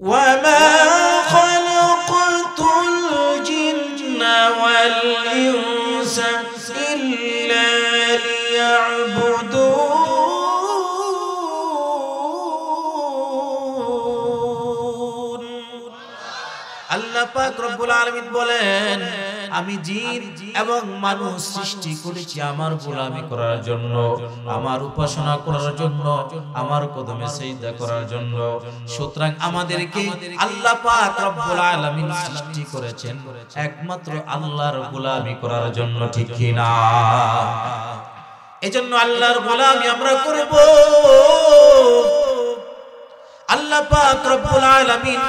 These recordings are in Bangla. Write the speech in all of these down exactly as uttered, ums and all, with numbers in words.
وما خلقت الجن والإنس إلا ليعبدون. আল্লাহ পাক রব্বুল আলামিন বলেন, আমি জিন এবং মানুষ সৃষ্টি করেছি আমার গোলামি করার জন্য, আমার উপাসনা করার জন্য, আমার কদমে সিজদা করার জন্য। সুতরাং আমাদেরকে আল্লাহ পাক রব্বুল আলামিন সৃষ্টি করেছেন একমাত্র আল্লাহর গোলামি করার জন্য, ঠিক কি না? এজন্য আল্লাহর গোলামি আমরা করব। আল্লাহ পাক রব্বুল আলামিন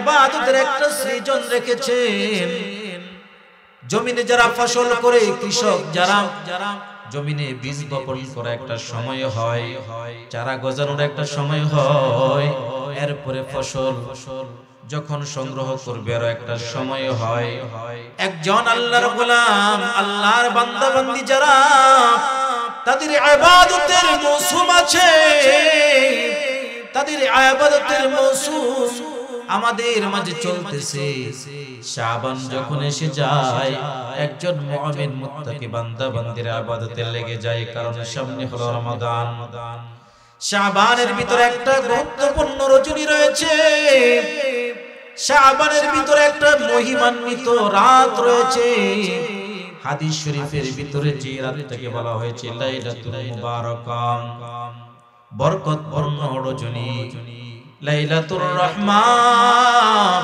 ইবাদতের একটা সৃজন রেখেছেন। জমিনে যারা ফসল করে, কৃষক যারা, জমিনে বীজ বপন করার একটা সময় হয়, চারা গজানোর একটা সময় হয়, এরপরে ফসল যখন সংগ্রহ করবে আর একটা সময় হয়। একজন আল্লাহর গোলাম, আল্লাহর বান্দা বান্দি যারা, তাদের ইবাদতের মৌসুম আছে, তাদের ইবাদতের মৌসুম আমাদের মাঝে চলতেছে। শাবান যখন এসে যায়, একজন মুমিন মুত্তাকি বান্দা বান্দিরা ইবাদতে লেগে যায়, কারণ সামনে হলো রমাদান। শাবানের ভিতরে একটা গুরুত্বপূর্ণ রজনী রয়েছে, শাবানের ভিতরে একটা মহিমান্বিত রাত রয়েছে। হাদিস শরীফের ভিতরে যে রাতটাকে বলা হয়েছে লাইলাতুল মুবারাকাম, বরকতপূর্ণ রজনী, লাইলাতুর রহমান,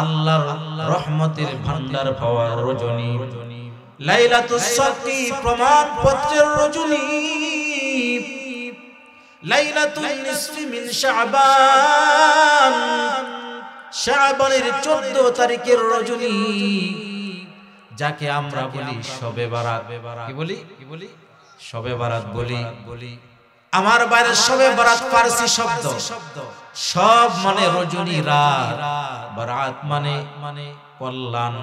আল্লাহর রহমতের ভান্ডার পাওয়ার রজনী, লাইলাতুস সাকি প্রমাণপত্রের রজনী, লাইলাতুন নিসফি মিন শাবান, শাবানের চোদ্দ তারিখের রজনী, যাকে আমরা বলি শবে বরাত। কি বলি? শবে বরাত বলি। আমার বাইরে শবে বরাত ফারসি শব্দ, সব মানে রজনী রাত, বরাত মানে কল্যাণ,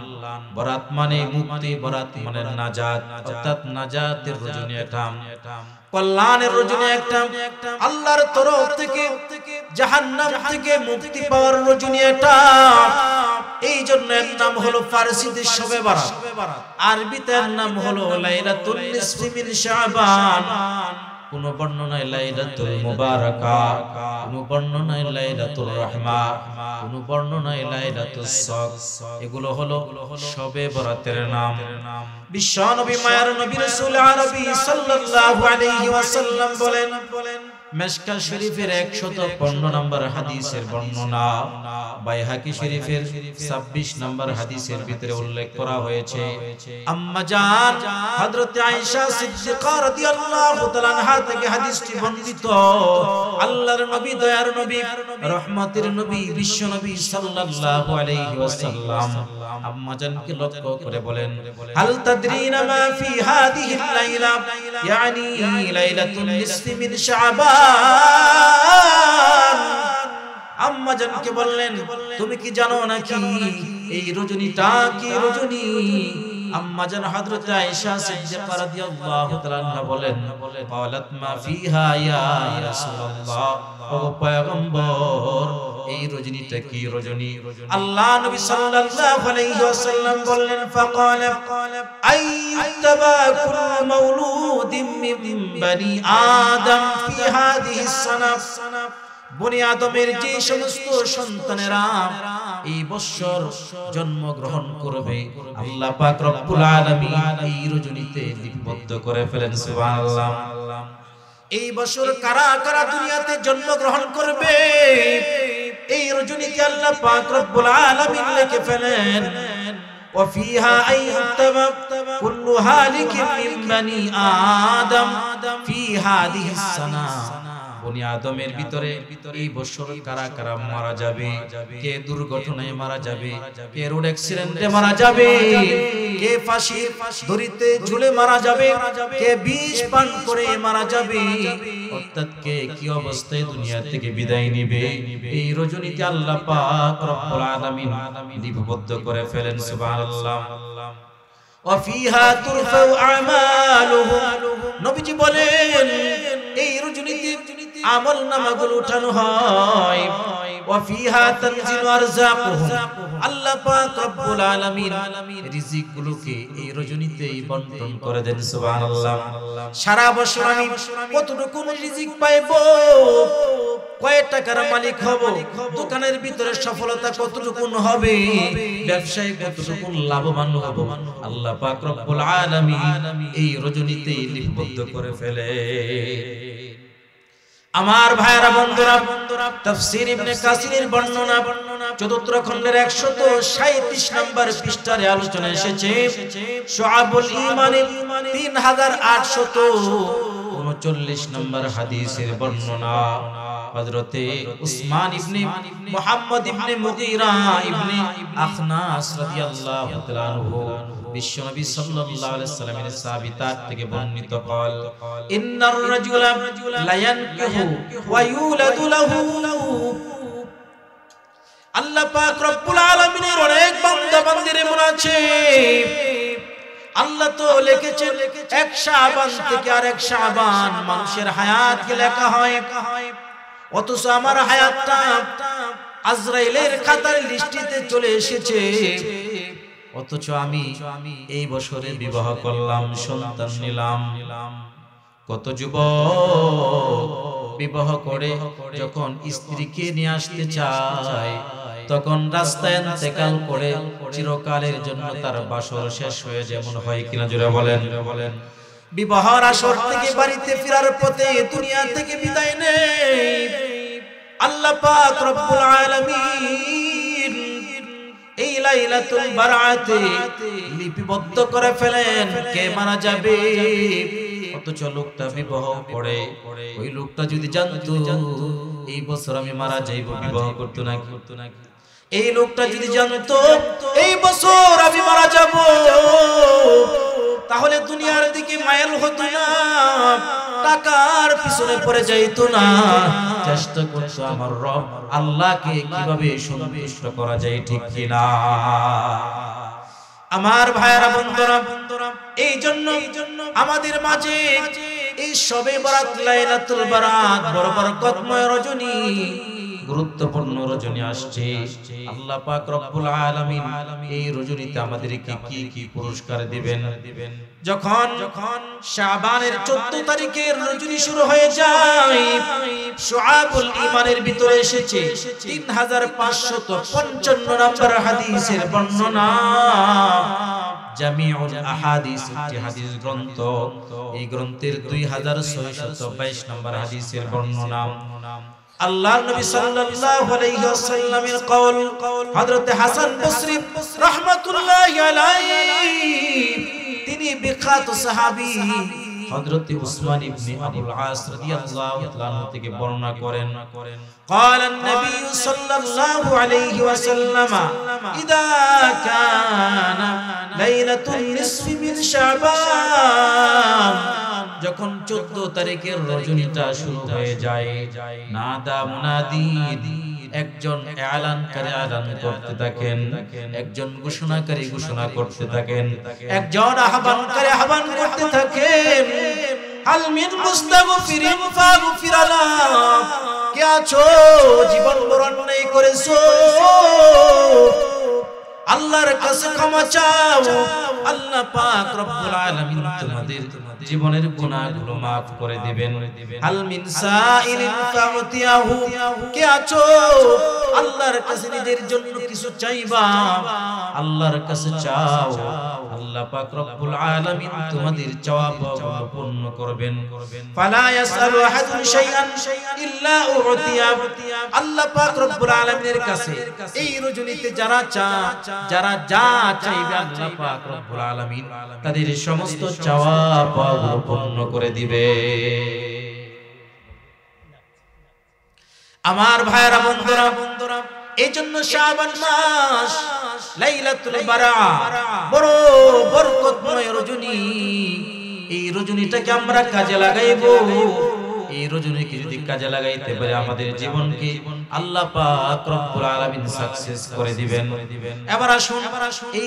বরাত মানে মুক্তি, বরাত মানে নাজাত, অর্থাৎ নাজাতের রজনী এটা, কল্যাণের রজনী একটা, আল্লাহর তরফ থেকে জাহান্নাম থেকে মুক্তি পাওয়ার রজনী এটা। এই জন্য এর নাম হলো ফারসিতে শবে বরাত, আরবিতে এর নাম হলো লাইলাতুন নিসফি মিন শাবান। কোন বর্ণনায় লাইলাতুল মুবারাকা, কোন বর্ণনায় লাইলাতুল রহমা, কোন বর্ণনায় লাইলাতুস সাক, এগুলো হলো শবে বরাতের নাম। বিশ্বনবী মায়ার নবী রাসূল আরবী সাল্লাল্লাহু আলাইহি ওয়াসাল্লাম বলেন, মিশকাত শরীফের একশত পনেরো নম্বর হাদিসের বর্ণনা, বাইহাকি শরীফের ছাব্বিশ নম্বর হাদিসের ভিতরে উল্লেখ করা হয়েছে। আম্মা জান হযরত আয়েশা সিদ্দিকা রাদিয়াল্লাহু তাআলা আনহা থেকে হাদিসটি বর্ণিত। আল্লাহর নবী, দয়ার নবী, রহমতের নবী, বিশ্ব নবী সাল্লাল্লাহু আলাইহি ওয়াসাল্লাম আম্মা জানকে লক্ষ্য করে বলেন, হাল তাদরিনা মা ফি হাদিহিল লাইলা, ইয়ানি লাইলাতুন নিসফি মিন শাবান। আম্মা জানকে বললেন, তুমি কি জানো নাকি এই রজনীটা কি রজনী? আম্মা জান হযরত আয়েশা সিদ্দিকা রাদিয়াল্লাহু তাআলা আনহা বলেন, ক্বালাত মা ফিহা ইয়া রাসূলুল্লাহ, ও পয়গম্বর, এই রজনীটা কি রজনী? আল্লাহ নবী সাল্লাল্লাহু আলাইহি ওয়াসাল্লাম বললেন, ফাকাল আইতাবা কুল মাউলুদিন মিন বনি আদম ফি হাদিহিস সানা, বনি আদমের যে সমস্ত সন্তানেরা এই বৎসর জন্ম গ্রহণ করবে, আল্লাহ পাক রব্বুল আলামিন এই রজনীতে লিপিবদ্ধ করে ফেলেন। সুবহানাল্লাহ। এই বছর কারা কারা দুনিয়াতে জন্ম গ্রহণ করবে এই রজনীতে আল্লাহ পাক রব্বুল আলামিন লিখে ফেলেন, ওয়া ফিহা আইয়াতাবা কুল্লু হালিকিন মিন বনি আদম ফি হাদিহিস সানা, বনি আদমের ভিতরে এই বছর কারা কারা মারা যাবে, কে দুর্ঘটনায় মারা যাবে, কে রোড অ্যাক্সিডেন্টে মারা যাবে, কে ফাঁসির দড়িতে ঝুলে মারা যাবে, কে বিষ পান করে মারা যাবে, অর্থাৎ কে কি অবস্থায় দুনিয়া থেকে বিদায় নিবে, এই রজনীতে আল্লাহ পাক রব্বুল আলামিন লিপিবদ্ধ করে ফেলেন। সুবহানাল্লাহ। ওয়া ফিহা তুরফাউ আমালুহুম, নবীজি বলেন এই রজনীতে আমল নামাগুলো উঠানো হয়, وفيها تنزل ارزاقهم আল্লাহ পাক রব্বুল আলামিন রিজিকগুলোকে এই রজনীতেই বণ্টন করে দেন সুবহানাল্লাহ সারা বছর আমি কতটুকু রিজিক পাবো কয় টাকার মালিক হব দোকানের ভিতরে সফলতা কতটুকু হবে ব্যবসায় কতটুকু লাভবান হব আল্লাহ পাক রব্বুল আলামিন এই রজনীতেই লিপিবদ্ধ করে ফেলে আমার ভাইরা বন্ধুরা তাফসীর ইবনে কাসিরের বর্ণনা চতুর্থ খণ্ডের একশত সাঁইত্রিশ নম্বর পৃষ্ঠায় আলোচনা এসেছে শুআবুল ঈমানে তিন হাজার আটশত উনচল্লিশ নম্বর হাদিসের বর্ণনা হযরতে উসমান ইবনে মুহাম্মদ ইবনে মুগীরা ইবনে আখনাস রাদিয়াল্লাহু তাআলা আনহু বিশ্ব নবী সাল্লাল্লাহু আলাইহি সাল্লামের সাহাবীতার থেকে বর্ণিত কল ইন্নার রাজুলা লায়ানকাহু ওয়া ইউলাদু লাহু আল্লাহ পাক রব্বুল আলামিনের অনেক বান্দা বান্দির এমন আছে আল্লাহ তো লিখেছেন এক শাবান থেকে আরেক শাবান মানুষের হায়াতকে লেখা হয় অথচ আমার হায়াতটা আজরাইলের খাতার লিস্টিতে চলে এসেছে অথচ আমি এই বছরে বিবাহ করলাম সন্তান নিলাম কত যুবক বিবাহ করে যখন স্ত্রীকে নিয়ে আসতে চায় তখন রাস্তায় ইন্তেকাল করে চিরকালের জন্য তার বাসর শেষ হয়ে যেমন হয় কিনা জোরে বলেন বিবাহর আসর থেকে বাড়িতে ফেরার পথে দুনিয়া থেকে বিদায় নেয় আল্লাহ পাক রব্বুল আলামিন এই লাইলাতুল বারআতে লিপিবদ্ধ করে ফেলেন কে মারা যাবে অথচ লোকটা বিবাহ করে ওই লোকটা যদি জানতো এই বছর আমি মারা যাইব বিবাহ করতে না করতে না এই লোকটা যদি জানতো এই বছর আমি মারা যাব তাহলে দুনিয়ার দিকে মায়াল হতো না টাকার পিছনে পড়ে যাইতো না চেষ্টা করতে আমার রব আল্লাহকে কিভাবে সন্তুষ্ট করা যায় ঠিক কি না আমার ভাইরা বন্ধুরা এইজন্য আমাদের মাঝে এই শবে বরাত লাইলাতুল বারাত বড় বরকতময় রজনী গুরুত্বপূর্ণ রজনী আসছে আল্লাহ পাক রব্বুল আলামিন এই রজনীতে আমাদেরকে কি কি পুরস্কার দিবেন যখন শাবানের চৌদ্দ তারিখের রজনী শুরু হয়ে যায় শুআবুল ঈমানের ভিতরে এসেছে তিন হাজার পাঁচশত পঞ্চান্ন নম্বর হাদিসের বর্ণনা জামিউল আহাদিস যে হাদিস গ্রন্থ এই গ্রন্থের দুই হাজার ছয়শত বাইশ নম্বর হাদিসের বর্ণনা আল্লাহর নবী সাল্লাল্লাহু আলাইহি ওয়াসাল্লামের কওল হযরত হাসান বসরি রাহমাতুল্লাহি আলাইহি তিনি বিখ্যাত সাহাবী হযরত উসমান ইবনে আবুল আস রাদিয়াল্লাহু তাআলা আনহু থেকে বর্ণনা করেন قال النبي صلى الله عليه وسلم اذا كان ليله النصف من شعبان যখন চৌদ্দ তারিখের রজনীটা শুরু হয়ে যায় নাদা মুনাদি একজন এলানকারী এলান করতে থাকেন একজন ঘোষণাকারী ঘোষণা করতে থাকেন একজন আহ্বানকারী আহ্বান করতে থাকেন হাল মিন মুস্তাগফিরিন ফাগফির লাহু কে আছো জীবন বরণ নাই করেছো আল্লাহর কাছে ক্ষমা চাও আল্লাহ পাক রব্বুল আলামিন তোমাদের জীবনের গুনাহগুলো maaf করে দিবেন আল মিন সাইলিন ফাউতিয়াহু কে আছো আল্লাহর কাছে নিজের জন্য কিছু চাইবা আল্লাহর কাছে চাও আল্লাহ পাক রব্বুল আলামিন তোমাদের চাওয়া পাওয়া পূর্ণ করবেন ফালা ইয়াসআলু আহাদুন শাইআন ইল্লা উতিয়া আল্লাহ পাক রব্বুল আলামিনের কাছে এই রজনীতে যারা চায় যারা যা চাইবে আল্লাহ পাক রব্বুল আলামিন তাদের সমস্ত চাওয়া পাওয়া পূর্ণ করে দিবে আমার ভাইরা বন্ধুরা এইজন্য শাবান মাস লাইলাতুল বারাআত বড় বরকতময় রজনী এই রজনীটাকে আমরা কাজে লাগাইবো এই রজনীকে যদি কাজে লাগাইতে পারি আমাদের জীবনকে আল্লাহ পাক রব্বুল আলামিন সাকসেস করে দিবেন এবার আসুন